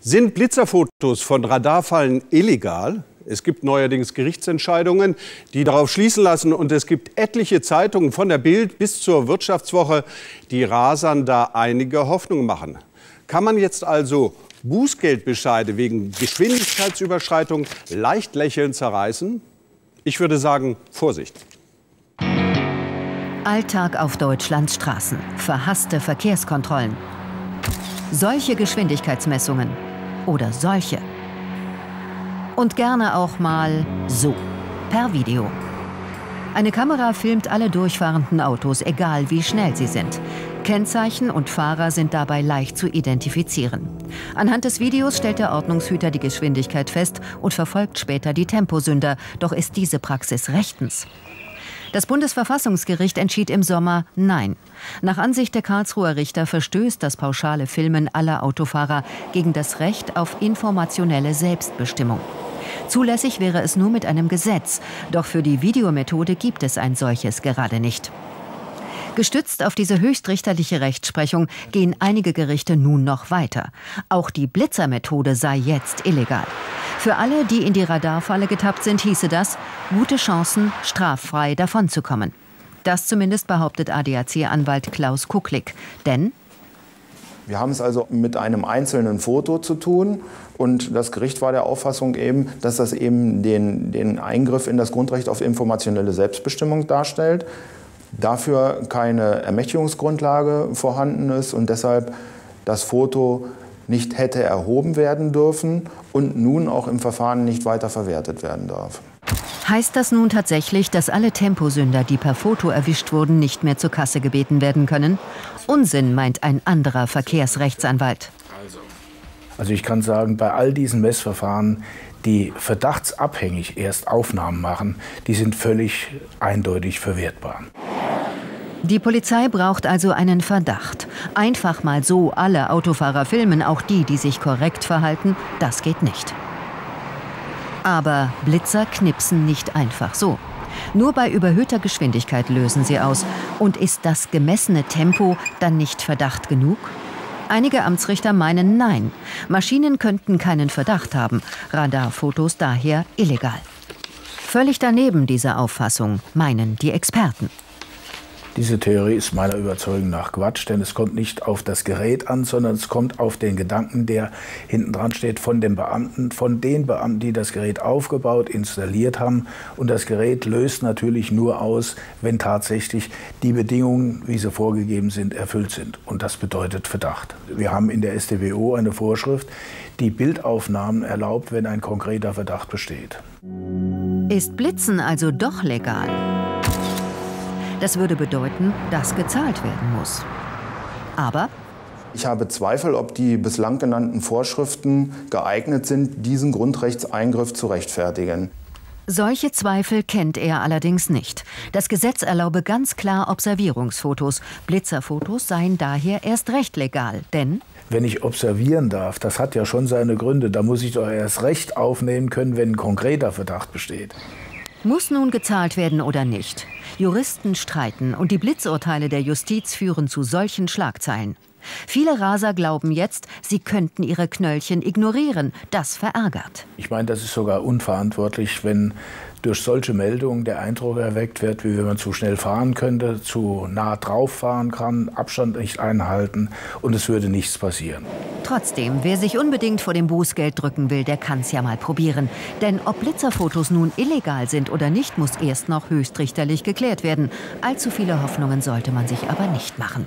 Sind Blitzerfotos von Radarfallen illegal? Es gibt neuerdings Gerichtsentscheidungen, die darauf schließen lassen. Und es gibt etliche Zeitungen, von der Bild bis zur Wirtschaftswoche, die Rasern da einige Hoffnung machen. Kann man jetzt also Bußgeldbescheide wegen Geschwindigkeitsüberschreitung leicht lächelnd zerreißen? Ich würde sagen, Vorsicht. Alltag auf Deutschlands Straßen. Verhasste Verkehrskontrollen. Solche Geschwindigkeitsmessungen. Oder solche. Und gerne auch mal so. Per Video. Eine Kamera filmt alle durchfahrenden Autos, egal wie schnell sie sind. Kennzeichen und Fahrer sind dabei leicht zu identifizieren. Anhand des Videos stellt der Ordnungshüter die Geschwindigkeit fest und verfolgt später die Temposünder. Doch ist diese Praxis rechtens? Das Bundesverfassungsgericht entschied im Sommer Nein. Nach Ansicht der Karlsruher Richter verstößt das pauschale Filmen aller Autofahrer gegen das Recht auf informationelle Selbstbestimmung. Zulässig wäre es nur mit einem Gesetz. Doch für die Videomethode gibt es ein solches gerade nicht. Gestützt auf diese höchstrichterliche Rechtsprechung gehen einige Gerichte nun noch weiter. Auch die Blitzermethode sei jetzt illegal. Für alle, die in die Radarfalle getappt sind, hieße das, gute Chancen, straffrei davonzukommen. Das zumindest behauptet ADAC-Anwalt Klaus Kucklick. Denn wir haben es also mit einem einzelnen Foto zu tun. Und das Gericht war der Auffassung eben, dass das eben den Eingriff in das Grundrecht auf informationelle Selbstbestimmung darstellt. Dafür keine Ermächtigungsgrundlage vorhanden ist und deshalb das Foto nicht hätte erhoben werden dürfen und nun auch im Verfahren nicht weiter verwertet werden darf. Heißt das nun tatsächlich, dass alle Temposünder, die per Foto erwischt wurden, nicht mehr zur Kasse gebeten werden können? Unsinn, meint ein anderer Verkehrsrechtsanwalt. Also ich kann sagen, bei all diesen Messverfahren, die verdachtsabhängig erst Aufnahmen machen, die sind völlig eindeutig verwertbar. Die Polizei braucht also einen Verdacht. Einfach mal so alle Autofahrer filmen, auch die, die sich korrekt verhalten, das geht nicht. Aber Blitzer knipsen nicht einfach so. Nur bei überhöhter Geschwindigkeit lösen sie aus. Und ist das gemessene Tempo dann nicht Verdacht genug? Einige Amtsrichter meinen nein. Maschinen könnten keinen Verdacht haben. Radarfotos daher illegal. Völlig daneben diese Auffassung, meinen die Experten. Diese Theorie ist meiner Überzeugung nach Quatsch, denn es kommt nicht auf das Gerät an, sondern es kommt auf den Gedanken, der hinten dran steht, von den Beamten, die das Gerät aufgebaut, installiert haben. Und das Gerät löst natürlich nur aus, wenn tatsächlich die Bedingungen, wie sie vorgegeben sind, erfüllt sind. Und das bedeutet Verdacht. Wir haben in der StVO eine Vorschrift, die Bildaufnahmen erlaubt, wenn ein konkreter Verdacht besteht. Ist Blitzen also doch legal? Das würde bedeuten, dass gezahlt werden muss. Aber ich habe Zweifel, ob die bislang genannten Vorschriften geeignet sind, diesen Grundrechtseingriff zu rechtfertigen. Solche Zweifel kennt er allerdings nicht. Das Gesetz erlaube ganz klar Observierungsfotos. Blitzerfotos seien daher erst recht legal, denn wenn ich observieren darf, das hat ja schon seine Gründe. Da muss ich doch erst recht aufnehmen können, wenn ein konkreter Verdacht besteht. Muss nun gezahlt werden oder nicht? Juristen streiten und die Blitzurteile der Justiz führen zu solchen Schlagzeilen. Viele Raser glauben jetzt, sie könnten ihre Knöllchen ignorieren. Das verärgert. Ich meine, das ist sogar unverantwortlich, wenn durch solche Meldungen der Eindruck erweckt wird, wie wenn man zu schnell fahren könnte, zu nah drauf fahren kann, Abstand nicht einhalten und es würde nichts passieren. Trotzdem, wer sich unbedingt vor dem Bußgeld drücken will, der kann es ja mal probieren. Denn ob Blitzerfotos nun illegal sind oder nicht, muss erst noch höchstrichterlich geklärt werden. Allzu viele Hoffnungen sollte man sich aber nicht machen.